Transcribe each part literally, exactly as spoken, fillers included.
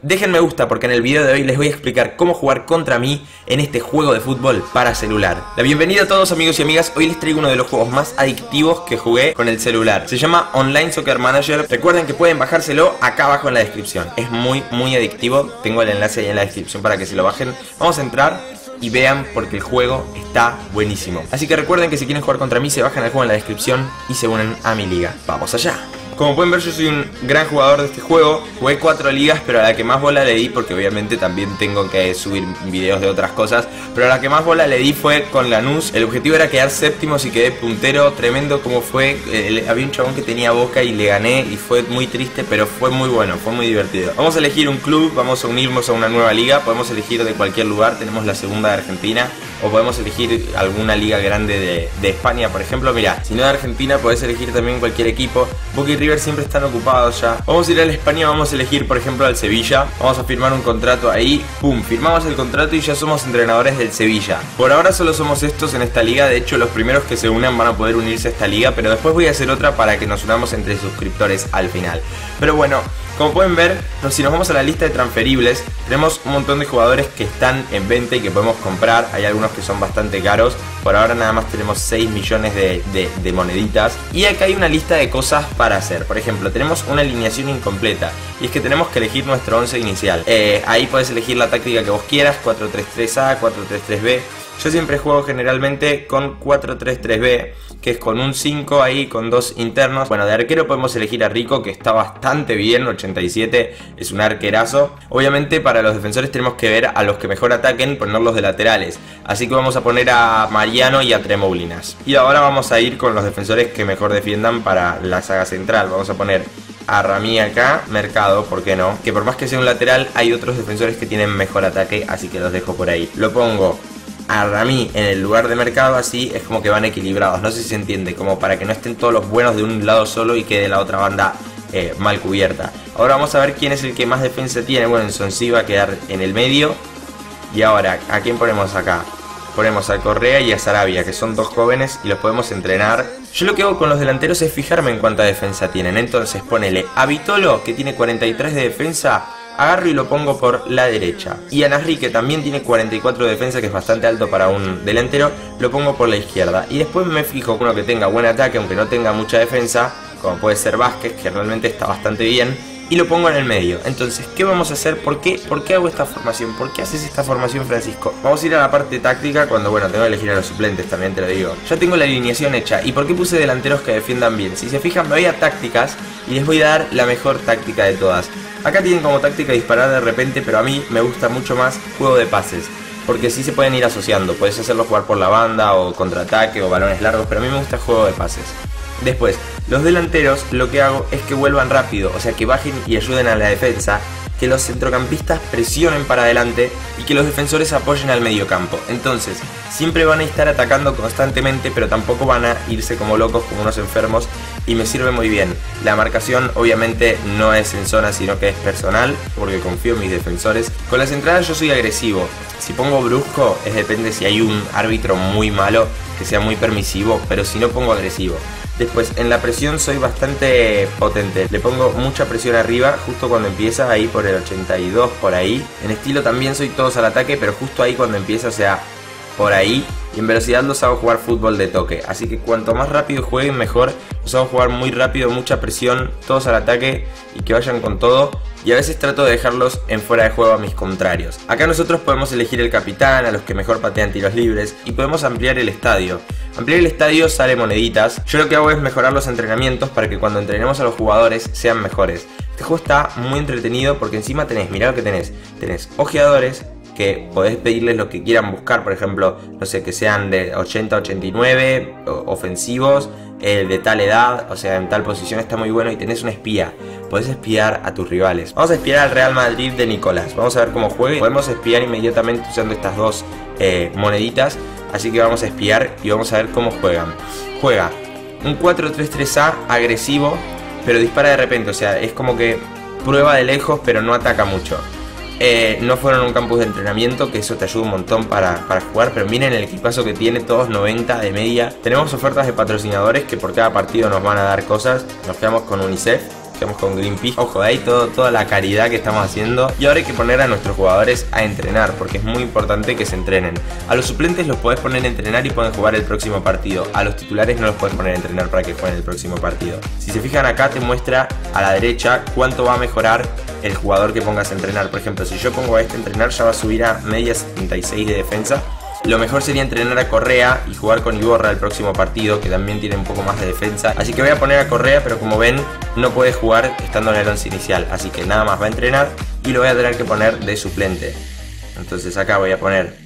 Dejen me gusta porque en el video de hoy les voy a explicar cómo jugar contra mí en este juego de fútbol para celular. La bienvenida a todos amigos y amigas, hoy les traigo uno de los juegos más adictivos que jugué con el celular. Se llama Online Soccer Manager, recuerden que pueden bajárselo acá abajo en la descripción. Es muy muy adictivo, tengo el enlace ahí en la descripción para que se lo bajen. Vamos a entrar y vean porque el juego está buenísimo. Así que recuerden que si quieren jugar contra mí se bajan el juego en la descripción y se unen a mi liga. ¡Vamos allá! Como pueden ver, yo soy un gran jugador de este juego. Jugué cuatro ligas, pero a la que más bola le di, porque obviamente también tengo que subir videos de otras cosas, pero a la que más bola le di fue con Lanús. El objetivo era quedar séptimo, y quedé puntero. Tremendo como fue. Eh, había un chabón que tenía Boca y le gané, y fue muy triste, pero fue muy bueno, fue muy divertido. Vamos a elegir un club, vamos a unirnos a una nueva liga. Podemos elegir de cualquier lugar, tenemos la segunda de Argentina, o podemos elegir alguna liga grande de, de España, por ejemplo. Mirá, si no de Argentina, podés elegir también cualquier equipo. Boca y River siempre están ocupados ya. Vamos a ir a España, vamos a elegir por ejemplo al Sevilla. Vamos a firmar un contrato ahí. Pum, firmamos el contrato y ya somos entrenadores del Sevilla. Por ahora solo somos estos en esta liga. De hecho, los primeros que se unan van a poder unirse a esta liga, pero después voy a hacer otra para que nos unamos entre suscriptores al final. Pero bueno, como pueden ver, si nos vamos a la lista de transferibles, tenemos un montón de jugadores que están en venta y que podemos comprar. Hay algunos que son bastante caros. Por ahora nada más tenemos seis millones de, de, de moneditas. Y acá hay una lista de cosas para hacer. Por ejemplo, tenemos una alineación incompleta, y es que tenemos que elegir nuestro once inicial. eh, Ahí podés elegir la táctica que vos quieras: cuatro tres tres A, cuatro tres tres B. Yo siempre juego generalmente con cuatro tres tres B, que es con un cinco ahí, con dos internos. Bueno, de arquero podemos elegir a Rico, que está bastante bien, ochenta y siete, es un arquerazo. Obviamente para los defensores tenemos que ver a los que mejor ataquen, ponerlos de laterales. Así que vamos a poner a Mariano y a Tremoulinas. Y ahora vamos a ir con los defensores que mejor defiendan para la saga central. Vamos a poner a Rami acá, Mercado, ¿por qué no? Que por más que sea un lateral, hay otros defensores que tienen mejor ataque, así que los dejo por ahí. Lo pongo a Rami en el lugar de Mercado, así es como que van equilibrados, no sé si se entiende, como para que no estén todos los buenos de un lado solo y quede la otra banda eh, mal cubierta. Ahora vamos a ver quién es el que más defensa tiene. Bueno, Enzonsi va a quedar en el medio. Y ahora, ¿a quién ponemos acá? Ponemos a Correa y a Sarabia, que son dos jóvenes y los podemos entrenar. Yo lo que hago con los delanteros es fijarme en cuánta defensa tienen. Entonces ponele a Vitolo, que tiene cuarenta y tres de defensa, agarro y lo pongo por la derecha. Y a Nasri, que también tiene cuarenta y cuatro de defensa, que es bastante alto para un delantero, lo pongo por la izquierda. Y después me fijo con uno que tenga buen ataque, aunque no tenga mucha defensa, como puede ser Vázquez, que realmente está bastante bien, y lo pongo en el medio. Entonces, ¿qué vamos a hacer? ¿Por qué? ¿Por qué hago esta formación? ¿Por qué haces esta formación, Francisco? Vamos a ir a la parte táctica cuando, bueno, tengo que elegir a los suplentes, también te lo digo. Ya tengo la alineación hecha. ¿Y por qué puse delanteros que defiendan bien? Si se fijan, me voy a tácticas y les voy a dar la mejor táctica de todas. Acá tienen como táctica disparar de repente, pero a mí me gusta mucho más juego de pases, porque sí se pueden ir asociando. Puedes hacerlo jugar por la banda o contraataque o balones largos, pero a mí me gusta el juego de pases. Después, los delanteros, lo que hago es que vuelvan rápido, o sea, que bajen y ayuden a la defensa, que los centrocampistas presionen para adelante y que los defensores apoyen al mediocampo. Entonces, siempre van a estar atacando constantemente, pero tampoco van a irse como locos, como unos enfermos, y me sirve muy bien. La marcación obviamente no es en zona, sino que es personal, porque confío en mis defensores. Con las entradas yo soy agresivo. Si pongo brusco, es depende si hay un árbitro muy malo, que sea muy permisivo, pero si no, pongo agresivo. Después, en la presión soy bastante potente, le pongo mucha presión arriba, justo cuando empieza, ahí por el ochenta y dos, por ahí. En estilo también soy todos al ataque, pero justo ahí cuando empieza, o sea, por ahí. Y en velocidad los hago jugar fútbol de toque, así que cuanto más rápido jueguen mejor. Los hago jugar muy rápido, mucha presión, todos al ataque y que vayan con todo. Y a veces trato de dejarlos en fuera de juego a mis contrarios. Acá nosotros podemos elegir el capitán, a los que mejor patean tiros libres, y podemos ampliar el estadio. Ampliar el estadio sale moneditas. Yo lo que hago es mejorar los entrenamientos para que cuando entrenemos a los jugadores sean mejores. Este juego está muy entretenido porque encima tenés, mirá lo que tenés. Tenés ojeadores, que podés pedirles lo que quieran buscar, por ejemplo, no sé, que sean de ochenta a ochenta y nueve, ofensivos, eh, de tal edad, o sea, en tal posición, está muy bueno. Y tenés un espía, podés espiar a tus rivales. Vamos a espiar al Real Madrid de Nicolás, vamos a ver cómo juega. Podemos espiar inmediatamente usando estas dos eh, moneditas, así que vamos a espiar y vamos a ver cómo juegan. Juega un cuatro tres tres A agresivo, pero dispara de repente, o sea, es como que prueba de lejos, pero no ataca mucho. Eh, no fueron a un campus de entrenamiento, que eso te ayuda un montón para, para jugar. Pero miren el equipazo que tiene, todos noventa de media. Tenemos ofertas de patrocinadores que por cada partido nos van a dar cosas. Nos quedamos con UNICEF, negociamos con Greenpeace. Ojo de ahí, todo, toda la caridad que estamos haciendo. Y ahora hay que poner a nuestros jugadores a entrenar, porque es muy importante que se entrenen. A los suplentes los podés poner a entrenar y pueden jugar el próximo partido. A los titulares no los podés poner a entrenar para que jueguen el próximo partido. Si se fijan acá, te muestra a la derecha cuánto va a mejorar el jugador que pongas a entrenar. Por ejemplo, si yo pongo a este a entrenar, ya va a subir a media setenta y seis de defensa. Lo mejor sería entrenar a Correa y jugar con Iborra el próximo partido, que también tiene un poco más de defensa. Así que voy a poner a Correa, pero como ven, no puede jugar estando en el once inicial. Así que nada más va a entrenar y lo voy a tener que poner de suplente. Entonces acá voy a poner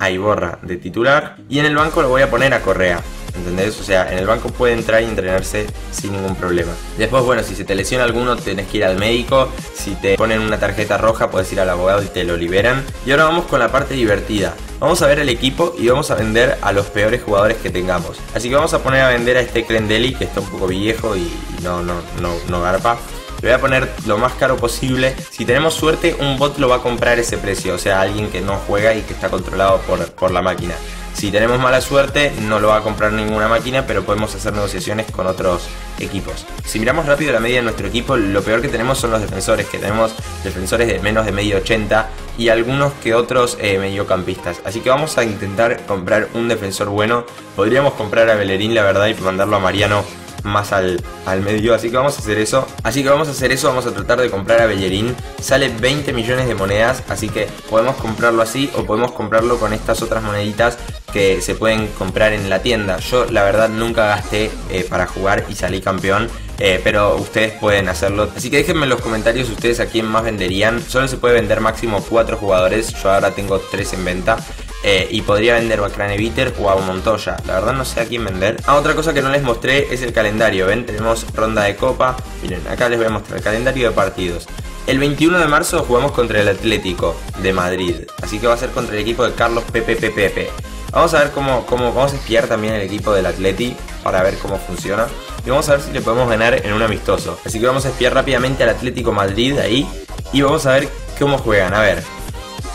a Iborra de titular y en el banco lo voy a poner a Correa. ¿Entendés? O sea, en el banco puede entrar y entrenarse sin ningún problema. Después, bueno, si se te lesiona alguno, tenés que ir al médico. Si te ponen una tarjeta roja, puedes ir al abogado y te lo liberan. Y ahora vamos con la parte divertida. Vamos a ver el equipo y vamos a vender a los peores jugadores que tengamos. Así que vamos a poner a vender a este Clendely, que está un poco viejo y no, no, no, no garpa. Le voy a poner lo más caro posible. Si tenemos suerte, un bot lo va a comprar ese precio. O sea, alguien que no juega y que está controlado por, por la máquina. Si tenemos mala suerte, no lo va a comprar ninguna máquina, pero podemos hacer negociaciones con otros equipos. Si miramos rápido la media de nuestro equipo, lo peor que tenemos son los defensores, que tenemos defensores de menos de medio ochenta y algunos que otros eh, mediocampistas. Así que vamos a intentar comprar un defensor bueno. Podríamos comprar a Bellerín, la verdad, y mandarlo a Mariano más al, al medio, así que vamos a hacer eso. Así que vamos a hacer eso, vamos a tratar de comprar a Bellerín. Sale veinte millones de monedas, así que podemos comprarlo así o podemos comprarlo con estas otras moneditas que se pueden comprar en la tienda. Yo la verdad nunca gasté eh, para jugar y salí campeón. Eh, pero ustedes pueden hacerlo. Así que déjenme en los comentarios ustedes a quién más venderían. Solo se puede vender máximo cuatro jugadores. Yo ahora tengo tres en venta. Eh, y podría vender a Craneviter o a Montoya. La verdad no sé a quién vender. Ah, otra cosa que no les mostré es el calendario. Ven, tenemos ronda de copa. Miren, acá les voy a mostrar el calendario de partidos. El veintiuno de marzo jugamos contra el Atlético de Madrid. Así que va a ser contra el equipo de Carlos Pepe Pepe Pepe. Vamos a ver cómo, cómo, vamos a espiar también el equipo del Atleti para ver cómo funciona. Y vamos a ver si le podemos ganar en un amistoso. Así que vamos a espiar rápidamente al Atlético Madrid ahí. Y vamos a ver cómo juegan. A ver,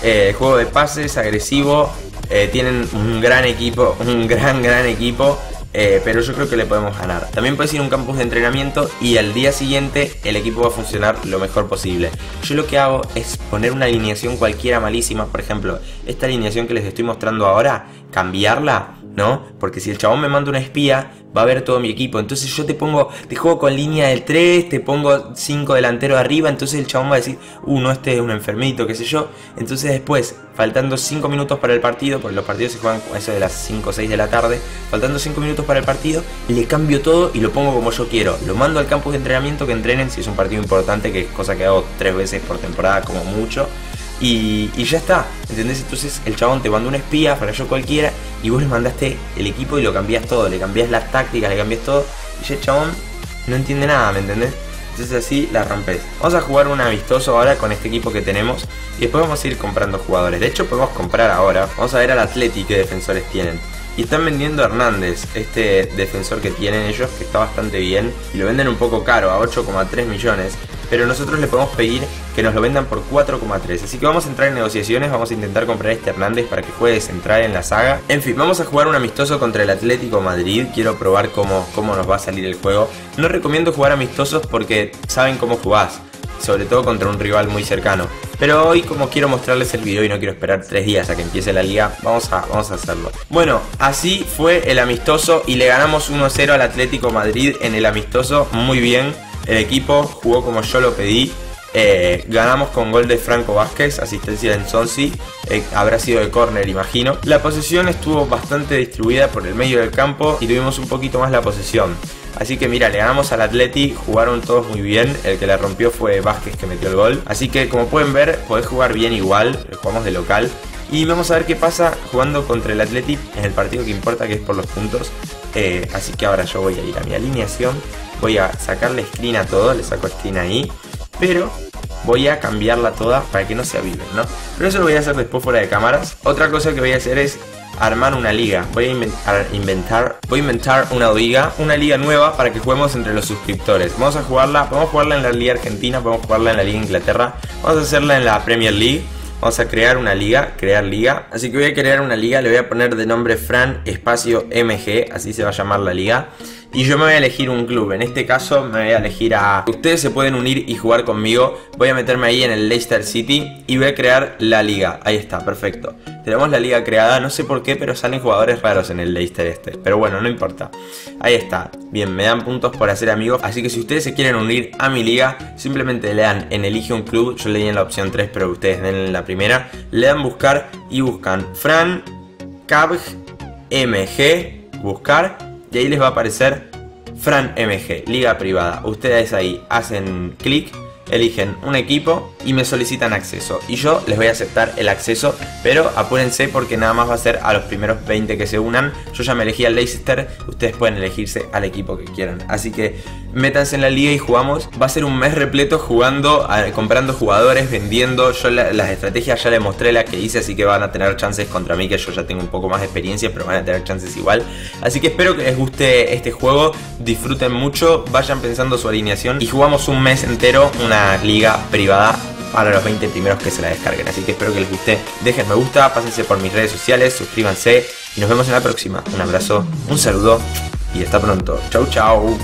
eh, juego de pases, agresivo. Eh, tienen un gran equipo, un gran, gran equipo. Eh, pero yo creo que le podemos ganar. También puedes ir a un campus de entrenamiento y al día siguiente el equipo va a funcionar lo mejor posible. Yo lo que hago es poner una alineación cualquiera malísima. Por ejemplo, esta alineación que les estoy mostrando ahora, cambiarla, ¿no? Porque si el chabón me manda una espía, va a ver todo mi equipo. Entonces yo te pongo, te juego con línea del tres, te pongo cinco delanteros arriba. Entonces el chabón va a decir, uh, no, este es un enfermito, qué sé yo. Entonces después, faltando cinco minutos para el partido, porque los partidos se juegan eso de las cinco o seis de la tarde. Faltando cinco minutos para el partido, le cambio todo y lo pongo como yo quiero. Lo mando al campus de entrenamiento que entrenen, si es un partido importante, que es cosa que hago tres veces por temporada como mucho. Y, y ya está, ¿entendés? Entonces el chabón te mandó una espía, falló cualquiera, y vos le mandaste el equipo y lo cambiás todo, le cambiás las tácticas, le cambiás todo, y ya el chabón no entiende nada, ¿me entendés? Entonces así la rompes. Vamos a jugar un amistoso ahora con este equipo que tenemos, y después vamos a ir comprando jugadores. De hecho podemos comprar ahora, vamos a ver al Atleti qué defensores tienen. Y están vendiendo a Hernández, este defensor que tienen ellos, que está bastante bien. Y lo venden un poco caro, a ocho coma tres millones. Pero nosotros le podemos pedir que nos lo vendan por cuatro coma tres. Así que vamos a entrar en negociaciones, vamos a intentar comprar a este Hernández para que juegue central en la saga. En fin, vamos a jugar un amistoso contra el Atlético Madrid. Quiero probar cómo, cómo nos va a salir el juego. No recomiendo jugar amistosos porque saben cómo jugás. Sobre todo contra un rival muy cercano. Pero hoy, como quiero mostrarles el video y no quiero esperar tres días a que empiece la liga, vamos a, vamos a hacerlo. Bueno, así fue el amistoso y le ganamos uno cero al Atlético Madrid en el amistoso. Muy bien, el equipo jugó como yo lo pedí. Eh, ganamos con gol de Franco Vázquez, asistencia de Enzonsi, eh, habrá sido de córner, imagino. La posesión estuvo bastante distribuida por el medio del campo y tuvimos un poquito más la posesión. Así que mira, le ganamos al Atleti, jugaron todos muy bien, el que la rompió fue Vázquez que metió el gol. Así que como pueden ver, podés jugar bien igual, jugamos de local. Y vamos a ver qué pasa jugando contra el Atleti en el partido que importa, que es por los puntos. Eh, así que ahora yo voy a ir a mi alineación, voy a sacarle screen a todo, le saco screen ahí. Pero voy a cambiarla toda para que no se aviven, ¿no? Pero eso lo voy a hacer después fuera de cámaras. Otra cosa que voy a hacer es armar una liga. Voy a inventar, inventar, voy a inventar una liga, una liga nueva para que juguemos entre los suscriptores. Vamos a jugarla, podemos jugarla en la Liga Argentina, podemos jugarla en la Liga Inglaterra, vamos a hacerla en la Premier League. Vamos a crear una liga, crear liga. Así que voy a crear una liga, le voy a poner de nombre Fran espacio M G, así se va a llamar la liga. Y yo me voy a elegir un club, en este caso me voy a elegir a... Ustedes se pueden unir y jugar conmigo. Voy a meterme ahí en el Leicester City y voy a crear la liga. Ahí está, perfecto. Tenemos la liga creada, no sé por qué, pero salen jugadores raros en el Leicester este. Pero bueno, no importa. Ahí está. Bien, me dan puntos por hacer amigos. Así que si ustedes se quieren unir a mi liga, simplemente le dan en elige un club. Yo le di en la opción tres, pero ustedes den en la primera. Le dan buscar y buscan Fran Cabj M G, buscar. Y ahí les va a aparecer Fran M G, liga privada. Ustedes ahí hacen clic, eligen un equipo y me solicitan acceso. Y yo les voy a aceptar el acceso, pero apúrense porque nada más va a ser a los primeros veinte que se unan. Yo ya me elegí al Leicester, ustedes pueden elegirse al equipo que quieran. Así que métanse en la liga y jugamos. Va a ser un mes repleto jugando, comprando jugadores, vendiendo. Yo la, las estrategias ya les mostré las que hice, así que van a tener chances contra mí, que yo ya tengo un poco más de experiencia, pero van a tener chances igual. Así que espero que les guste este juego, disfruten mucho, vayan pensando su alineación y jugamos un mes entero una liga privada para los veinte primeros que se la descarguen. Así que espero que les guste, dejen me gusta, pásense por mis redes sociales, suscríbanse y nos vemos en la próxima. Un abrazo, un saludo y hasta pronto. Chau, chau.